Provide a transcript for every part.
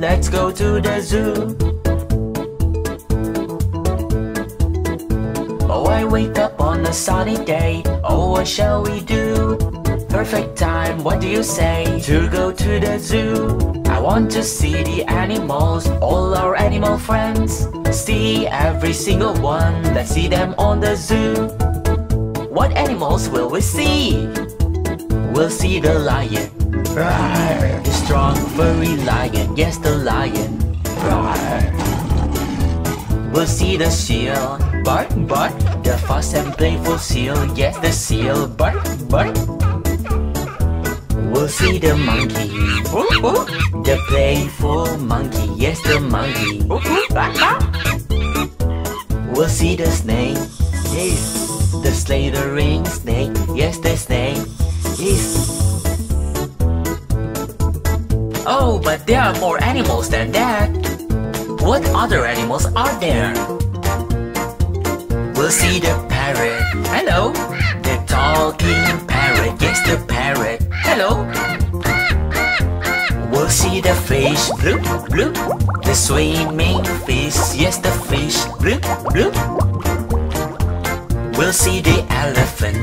let's go to the zoo. Oh, I wake up on a sunny day. Oh, what shall we do? Perfect time, what do you say? To go to the zoo. I want to see the animals, all our animal friends. See every single one, let's see them on the zoo. What animals will we see? We'll see the lion. Rawr. The strong furry lion, yes the lion. Rawr. We'll see the seal. Bark, bark. The fast and playful seal, yes the seal. Bark, bark. We'll see the monkey. Ooh, ooh. The playful monkey, yes the monkey. Ooh, ooh. Bah, bah. We'll see the snake. Yes. The slithering snake, yes the snake. Yes. Oh, but there are more animals than that. What other animals are there? We'll see the parrot. Hello. The talking parrot, yes the parrot. Hello. We'll see the fish. Bloop, bloop. The swimming fish, yes the fish. Bloop, bloop. We'll see the elephant.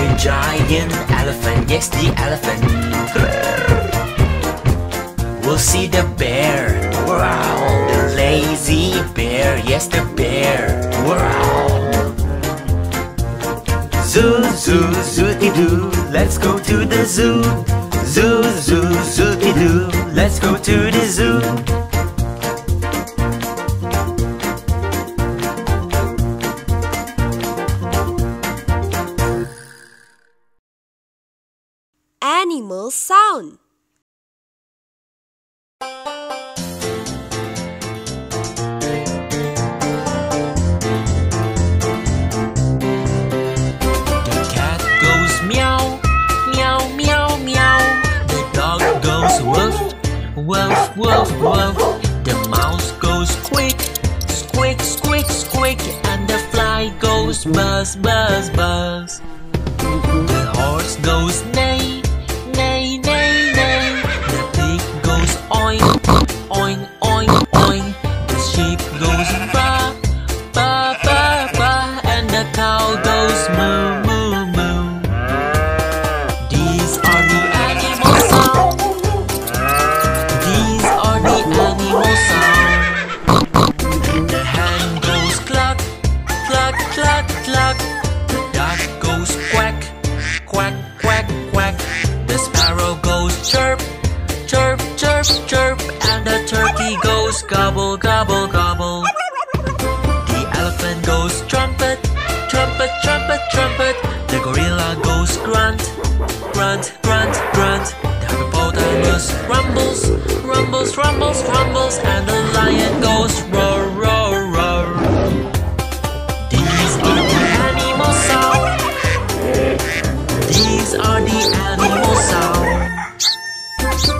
The giant elephant, yes the elephant. We'll see the bear. Wow. The lazy bear, yes the bear. Wow. Zoo, zoo, zoo-dee-doo, let's go to the zoo. Zoo, zoo, zoo-dee-doo, let's go to the zoo. Animal sound. Woof, woof, woof. The mouse goes squeak, squeak, squeak, squeak. And the fly goes buzz, buzz, buzz. The horse goes neigh, neigh, neigh, neigh. The pig goes oink, oink, oink, oink. The sheep goes ba, ba, ba, ba. And the cow goes moo, moo, moo. These are the animal sounds. The hen goes cluck, cluck, cluck, cluck. The duck goes quack, quack, quack, quack. The sparrow goes chirp, chirp, chirp, chirp. And the turkey goes gobble, gobble, gobble. The elephant goes trumpet, trumpet, trumpet, trumpet. The gorilla goes grunt, grunt, grunt, grunt. Just rumbles, rumbles, rumbles, rumbles. And the lion goes roar, roar, roar. These are the animal sounds. These are the animal sounds.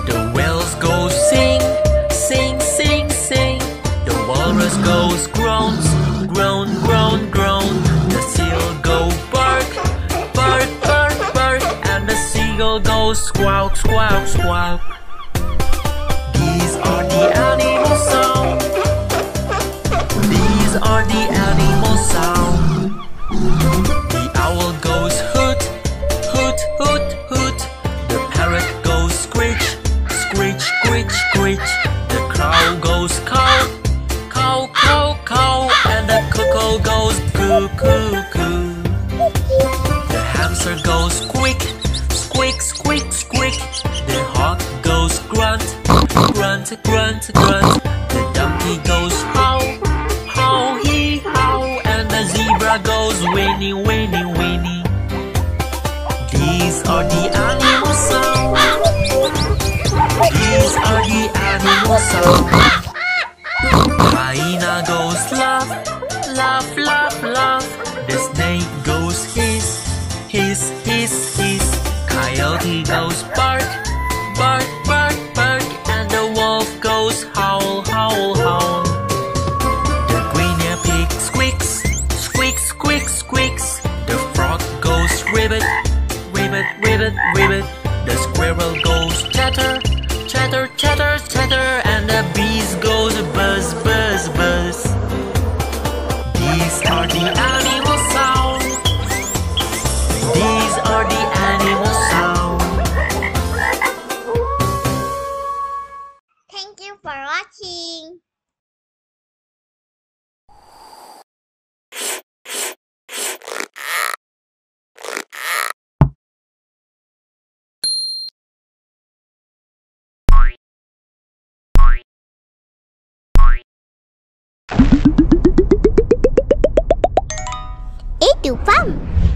The whales go sing, sing, sing, sing. The walrus goes groans, groan, groan, groan. The seal go bark, bark, bark, bark. And the seagull goes squawk, squawk, squawk. These are the animal sound. These are the animal sound. The owl goes hoot, hoot, hoot, hoot. The parrot goes screech, screech, screech, screech. The crow goes cow, cow, cow, cow. And the cuckoo goes coo, coo, coo. The hamster goes squeak, squeak, squeak, squeak. The hawk goes grunt, grunt, grunt, grunt. The donkey goes howl, howl, hee, howl. And the zebra goes whinny, whinny, whinny. These are the animal sounds. These are the animal sounds. Hyena goes laugh, laugh, laugh, laugh. The snake goes hiss, hiss, hiss, hiss. Coyote goes bark, bark, bark, bark. And the wolf goes howl, howl, howl. The guinea pig squeaks, squeaks, squeaks, squeaks. The frog goes ribbit, ribbit, ribbit, ribbit. The squirrel goes chatter, chatter, chatter, chatter. Thank you for watching. Itu pam.